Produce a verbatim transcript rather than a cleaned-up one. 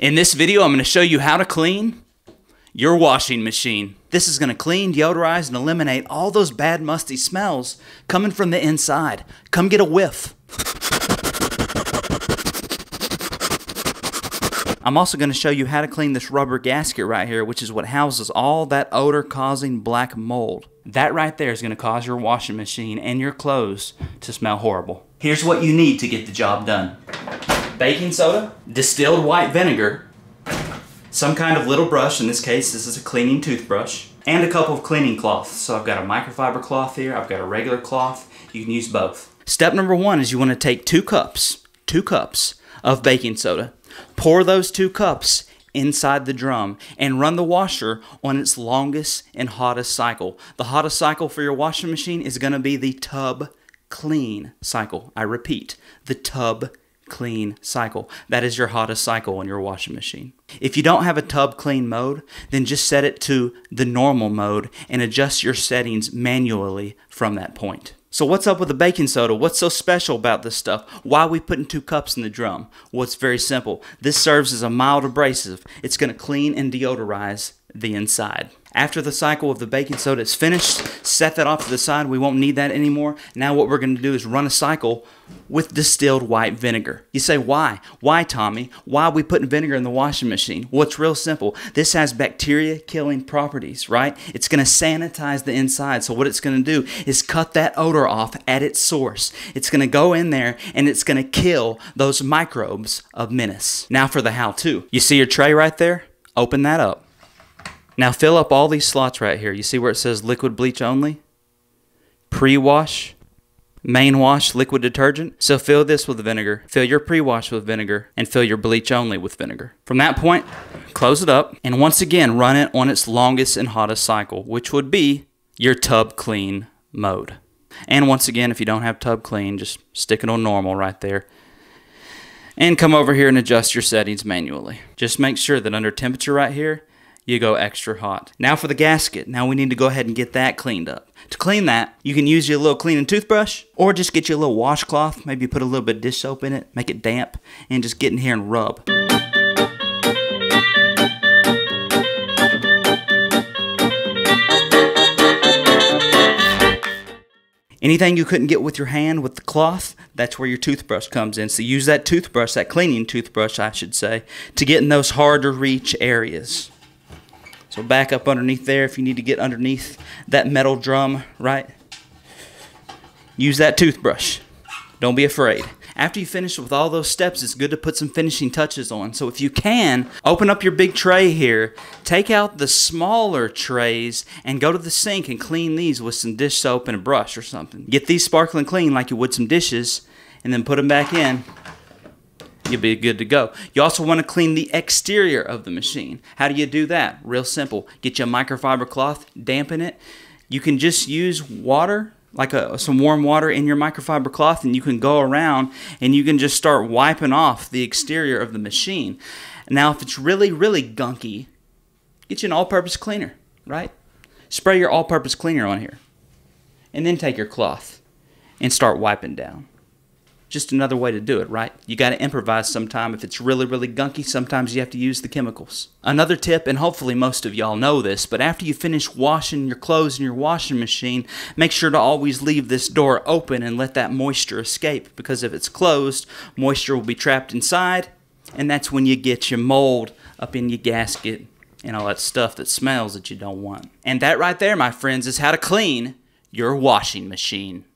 In this video, I'm going to show you how to clean your washing machine. This is going to clean, deodorize, and eliminate all those bad, musty smells coming from the inside. Come get a whiff. I'm also going to show you how to clean this rubber gasket right here, which is what houses all that odor-causing black mold. That right there is going to cause your washing machine and your clothes to smell horrible. Here's what you need to get the job done. Baking soda, distilled white vinegar, some kind of little brush, in this case this is a cleaning toothbrush, and a couple of cleaning cloths. So I've got a microfiber cloth here, I've got a regular cloth, you can use both. Step number one is you want to take two cups, two cups of baking soda. Pour those two cups inside the drum and run the washer on its longest and hottest cycle. The hottest cycle for your washing machine is going to be the tub clean cycle. I repeat, the tub clean cycle. That is your hottest cycle on your washing machine. If you don't have a tub clean mode, then just set it to the normal mode and adjust your settings manually from that point. So what's up with the baking soda? What's so special about this stuff? Why are we putting two cups in the drum? Well, it's very simple. This serves as a mild abrasive. It's going to clean and deodorize the inside. After the cycle of the baking soda is finished, set that off to the side. We won't need that anymore. Now what we're going to do is run a cycle with distilled white vinegar. You say, why? Why, Tommy? Why are we putting vinegar in the washing machine? Well, it's real simple. This has bacteria-killing properties, right? It's going to sanitize the inside. So what it's going to do is cut that odor off at its source. It's going to go in there, and it's going to kill those microbes of menace. Now for the how-to. You see your tray right there? Open that up. Now fill up all these slots right here. You see where it says liquid bleach only? Pre-wash, main wash, liquid detergent. So fill this with vinegar, fill your pre-wash with vinegar, and fill your bleach only with vinegar. From that point, close it up, and once again, run it on its longest and hottest cycle, which would be your tub clean mode. And once again, if you don't have tub clean, just stick it on normal right there. And come over here and adjust your settings manually. Just make sure that under temperature right here, you go extra hot. Now for the gasket. Now we need to go ahead and get that cleaned up. To clean that, you can use your little cleaning toothbrush or just get your little washcloth. Maybe put a little bit of dish soap in it, make it damp, and just get in here and rub. Anything you couldn't get with your hand with the cloth, that's where your toothbrush comes in. So use that toothbrush, that cleaning toothbrush, I should say, to get in those harder reach areas. So back up underneath there if you need to get underneath that metal drum, right? Use that toothbrush. Don't be afraid. After you finish with all those steps, it's good to put some finishing touches on. So if you can, open up your big tray here, take out the smaller trays, and go to the sink and clean these with some dish soap and a brush or something. Get these sparkling clean like you would some dishes, and then put them back in. You'll be good to go. You also want to clean the exterior of the machine. How do you do that? Real simple. Get you a microfiber cloth, dampen it. You can just use water, like a, some warm water in your microfiber cloth, and you can go around and you can just start wiping off the exterior of the machine. Now, if it's really, really gunky, get you an all-purpose cleaner, right? Spray your all-purpose cleaner on here. And then take your cloth and start wiping down. Just another way to do it, right? You got to improvise sometime. If it's really, really gunky, sometimes you have to use the chemicals. Another tip, and hopefully most of y'all know this, but after you finish washing your clothes in your washing machine, make sure to always leave this door open and let that moisture escape, because if it's closed, moisture will be trapped inside, and that's when you get your mold up in your gasket and all that stuff that smells that you don't want. And that right there, my friends, is how to clean your washing machine.